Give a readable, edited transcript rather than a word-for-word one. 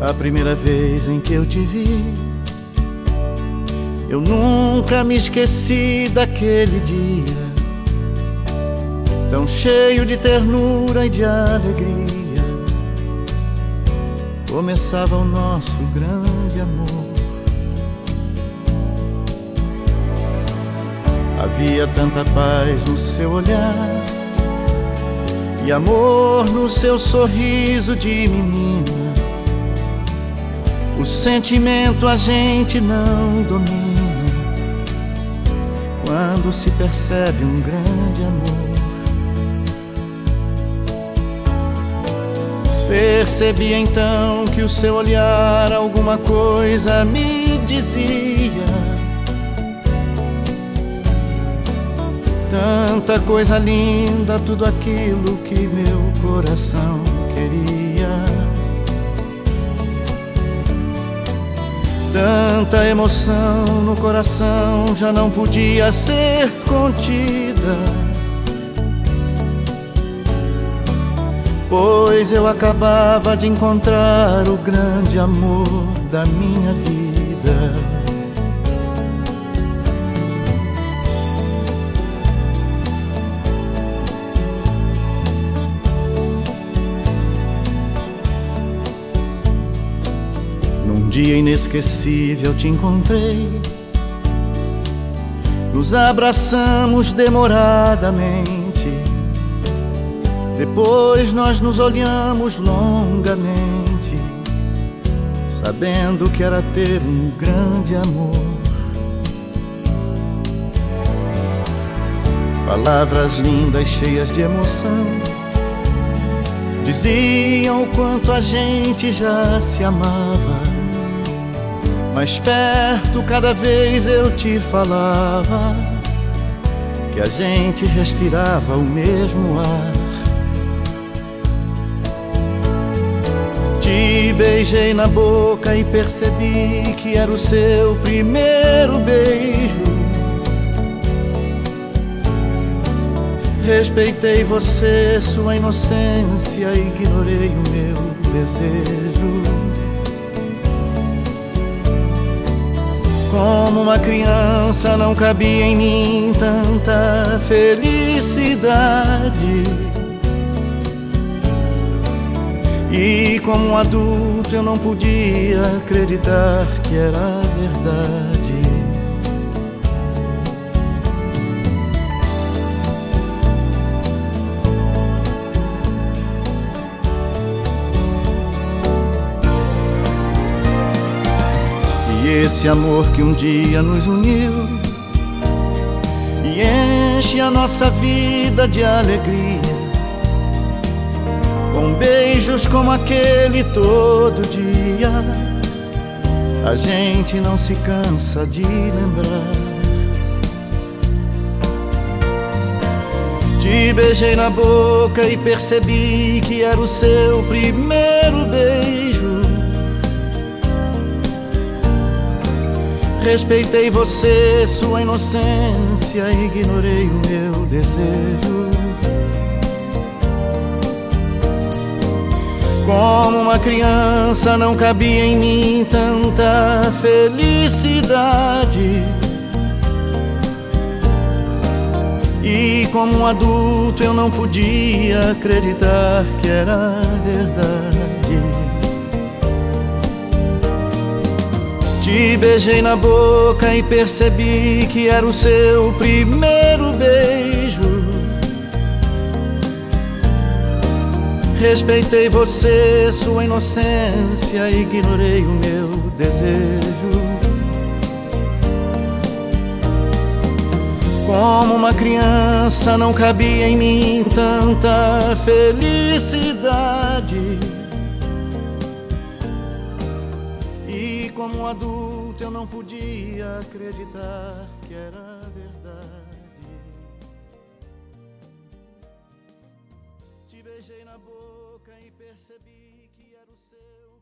a primeira vez em que eu te vi. Eu nunca me esqueci daquele dia, tão cheio de ternura e de alegria. Começava o nosso grande amor. Havia tanta paz no seu olhar e amor no seu sorriso de menina. O sentimento a gente não domina quando se percebe um grande amor. Percebi então que o seu olhar alguma coisa me dizia. Tanta coisa linda, tudo aquilo que meu coração queria. Tanta emoção no coração já não podia ser contida, pois eu acabava de encontrar o grande amor da minha vida. Um dia inesquecível te encontrei, nos abraçamos demoradamente. Depois nós nos olhamos longamente, sabendo que era ter um grande amor. Palavras lindas, cheias de emoção, diziam o quanto a gente já se amava. Mais perto cada vez eu te falava que a gente respirava o mesmo ar. Te beijei na boca e percebi que era o seu primeiro beijo. Respeitei você, sua inocência, e ignorei o meu desejo. Como uma criança não cabia em mim tanta felicidade, e como um adulto eu não podia acreditar que era verdade. Esse amor que um dia nos uniu e enche a nossa vida de alegria, com beijos como aquele todo dia, a gente não se cansa de lembrar. Te beijei na boca e percebi que era o seu primeiro beijo. Respeitei você, sua inocência, e ignorei o meu desejo. Como uma criança não cabia em mim tanta felicidade, e como um adulto eu não podia acreditar que era verdade. Te beijei na boca e percebi que era o seu primeiro beijo. Respeitei você, sua inocência, e ignorei o meu desejo. Como uma criança não cabia em mim tanta felicidade, e como um adulto eu não podia acreditar que era verdade. Te beijei na boca e percebi que era o seu